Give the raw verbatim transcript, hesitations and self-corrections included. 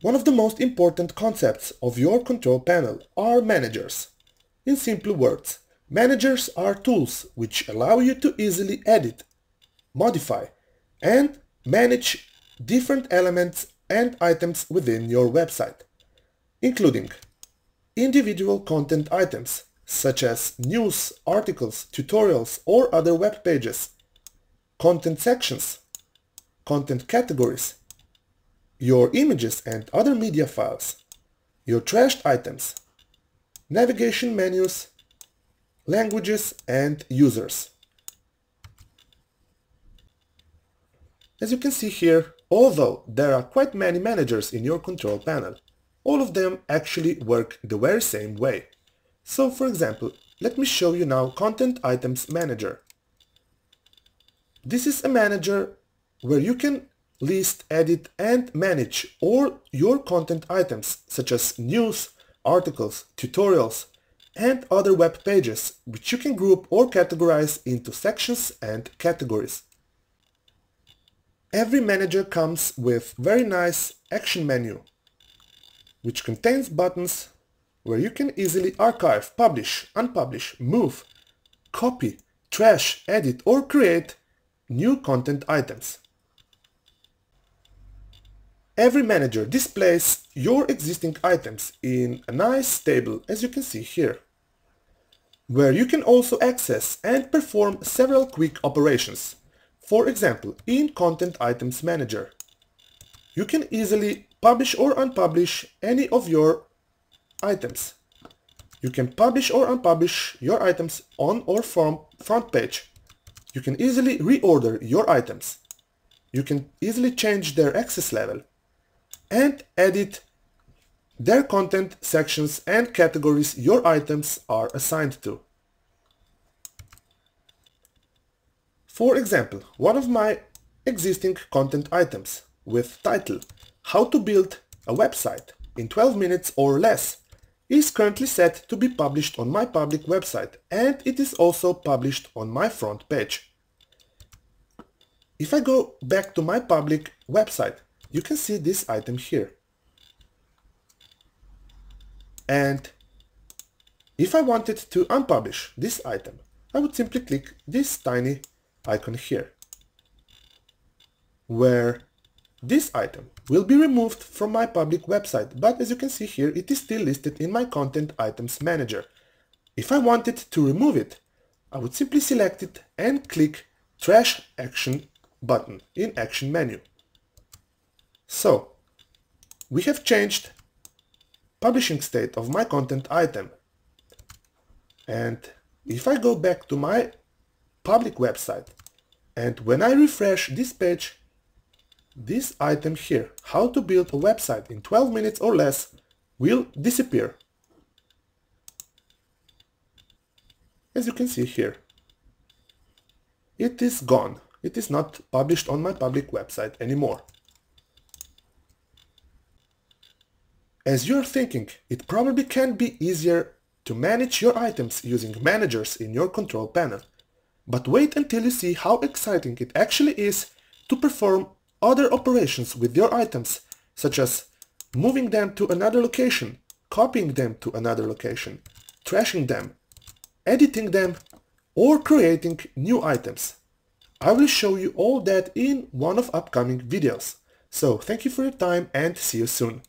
One of the most important concepts of your control panel are managers. In simple words, managers are tools which allow you to easily edit, modify, and manage different elements and items within your website, including individual content items such as news, articles, tutorials, or other web pages, content sections, content categories, your images and other media files, your trashed items, navigation menus, languages and users. As you can see here, although there are quite many managers in your control panel, all of them actually work the very same way. So for example, let me show you now Content Items Manager. This is a manager where you can list, edit and manage all your content items such as news, articles, tutorials and other web pages, which you can group or categorize into sections and categories. Every manager comes with very nice action menu, which contains buttons where you can easily archive, publish, unpublish, move, copy, trash, edit or create new content items. Every manager displays your existing items in a nice table, as you can see here, where you can also access and perform several quick operations. For example, in Content Items Manager, you can easily publish or unpublish any of your items. You can publish or unpublish your items on or from front page. You can easily reorder your items. You can easily change their access level and edit their content sections and categories your items are assigned to. For example, one of my existing content items with title "How to build a website in twelve minutes or less" is currently set to be published on my public website, and it is also published on my front page. If I go back to my public website, you can see this item here. And if I wanted to unpublish this item, I would simply click this tiny icon here, where this item will be removed from my public website, but as you can see here, it is still listed in my Content Items Manager. If I wanted to remove it, I would simply select it and click Trash Action button in Action menu. So, we have changed publishing state of my content item, and if I go back to my public website and when I refresh this page, this item here, "How to build a website in twelve minutes or less," will disappear, as you can see here. It is gone. It is not published on my public website anymore. As you're thinking, it probably can be easier to manage your items using managers in your control panel. But wait until you see how exciting it actually is to perform other operations with your items, such as moving them to another location, copying them to another location, trashing them, editing them, or creating new items. I will show you all that in one of upcoming videos. So thank you for your time and see you soon.